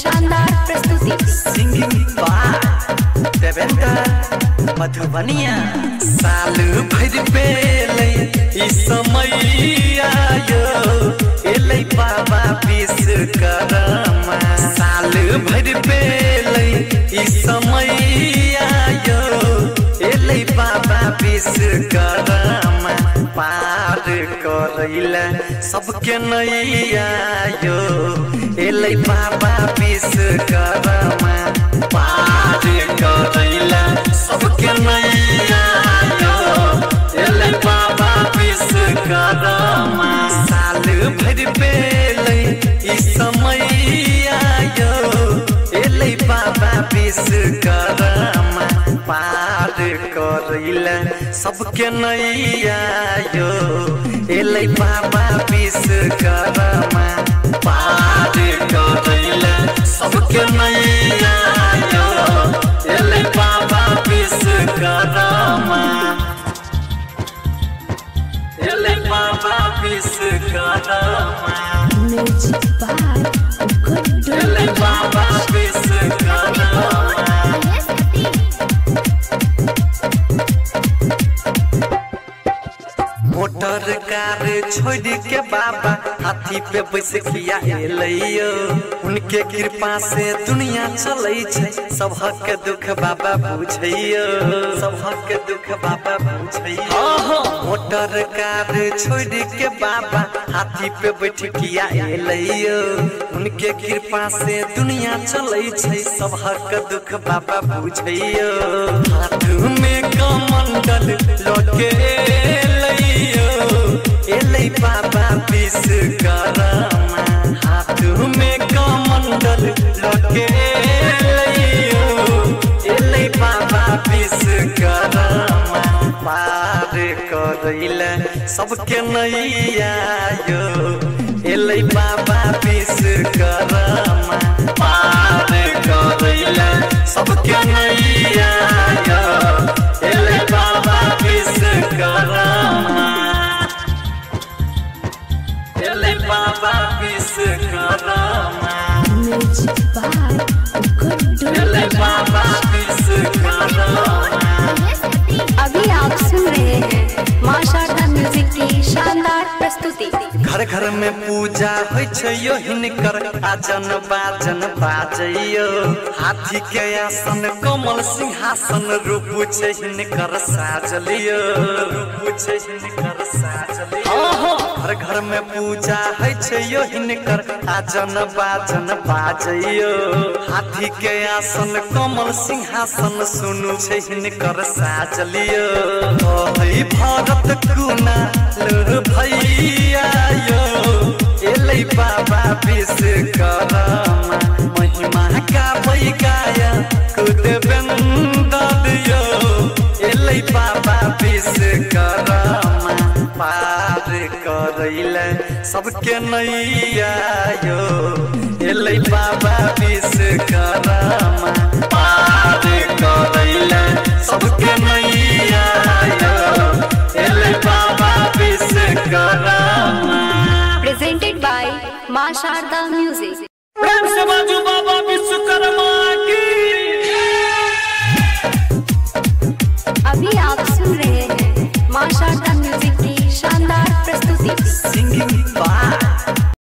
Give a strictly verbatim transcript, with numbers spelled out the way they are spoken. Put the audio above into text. शानदार प्रस्तुति सिंगिंग बार देवेंद्र मधुबनिया साल भर बेले ई समय आयो एलै बाबा विश्वकर्मा साल भर बेले ई समय आयो एलै बाबा विश्वकर्मा पार करैला सबके नैया यो एलै बाबा विश्वकर्मा पार करैला सबके नैया यो एलै बाबा विश्वकर्मा साल भर बेलै ई समय आयो एलै बाबा विश्वकर्मा पार करैला सबके नैया यो एलै बाबा विश्वकर्मा पार करैला सबके नैया यो एलै बाबा विश्वकर्मा एलै बाबा विश्वकर्मा म्यूजिक बाय गुड एलै बाबा विश्वकर्मा मोटर कार छोड़ के बाबा हाथी पे बैस किया एलैयो उनके कृपा से दुनिया चलै छै सबहक दुख बाबा बुझैयो सबहक दुख बाबा बुझैयो मोटर कार छोड़ के बाबा हाथी पे बैठ किया एलैयो उनके कृपा से दुनिया चलै छै सबहक दुख बाबा बुझैयो हाथ में कमंडल लगे एलै बाबा विश्वकर्मा हाथ में कमंडल लगे एलै बाबा विश्वकर्मा पार करैला सबके नैया यो एलै बाबा विश्वकर्मा पार करैला सबके नैया यो एलै बाबा विश्वकर्मा एलै बाबा विश्वकर्मा म्यूजिक बाय गुड एलै बाबा विश्वकर्मा। अभी आप सुन रहे हैं माशा का म्यूजिक की शानदार प्रस्तुति। घर घर में पूजा होइ छै यो हिनकर आजन बाजन बाजैयो हाथी के आसन कमल सिंहासन रूप छै हिनकर साजलियो रूप छै हिनकर साजलियो घर घर में पूजा होइ छै यो हिनकर आजन बाजन बाजैयो हाथी के आसन कमल सिंहासन सुनु छै हिनकर साजलियो कहै भारत कुना लर भैया यो एलै बाबा विश्वकर्मा महिमा गाबै गाय खुद बन्दद यो एलै बाबा विश्वकर्मा पार करैला सबके नैया यो एलै बाबा विश्वकर्मा पार करैला सबके नैया एलै बाबा विश्वकर्मा। प्रेजेंटेड बाय मां शारदा म्यूजिक। प्रेम से बाजू बाबा विश्वकर्मा की। अभी आप